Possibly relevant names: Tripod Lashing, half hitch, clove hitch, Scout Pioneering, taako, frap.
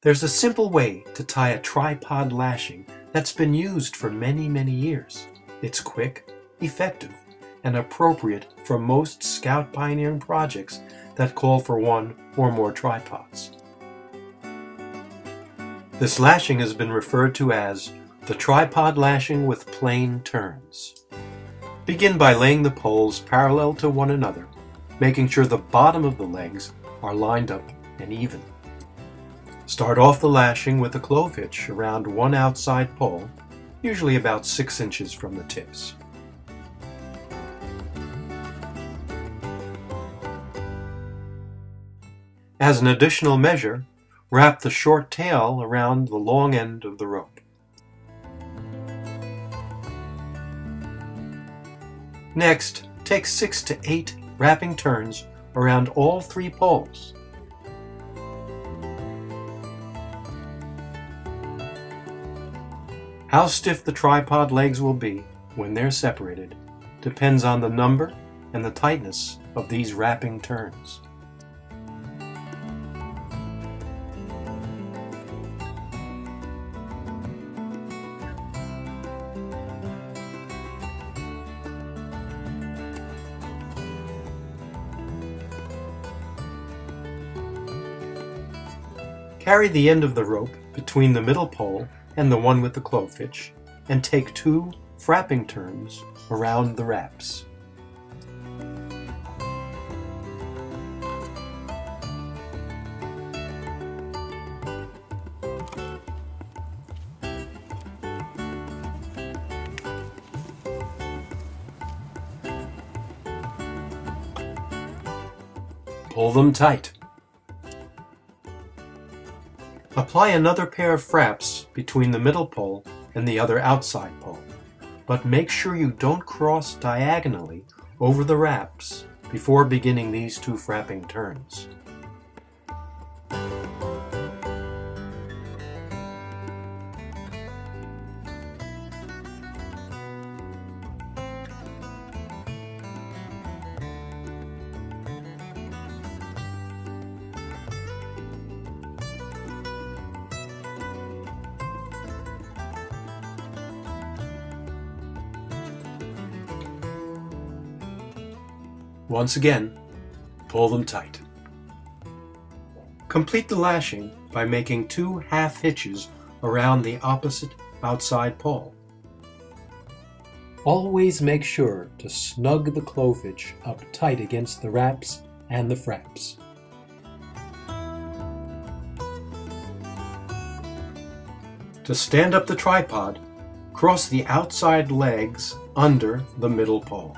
There's a simple way to tie a tripod lashing that's been used for many, many years. It's quick, effective, and appropriate for most Scout Pioneering projects that call for one or more tripods. This lashing has been referred to as the tripod lashing with plane turns. Begin by laying the poles parallel to one another, making sure the bottom of the legs are lined up and even. Start off the lashing with a clove hitch around one outside pole, usually about 6 inches from the tips. As an additional measure, wrap the short tail around the long end of the rope. Next, take 6 to 8 wrapping turns around all 3 poles. How stiff the tripod legs will be when they're separated depends on the number and the tightness of these wrapping turns. Carry the end of the rope between the middle pole and the one with the clove hitch, and take 2 wrapping turns around the wraps. Pull them tight. Apply another pair of wraps between the middle pole and the other outside pole, but make sure you don't cross diagonally over the wraps before beginning these 2 wrapping turns. Once again, pull them tight. Complete the lashing by making 2 half hitches around the opposite outside pole. Always make sure to snug the clove hitch up tight against the wraps and the fraps. To stand up the tripod, cross the outside legs under the middle pole.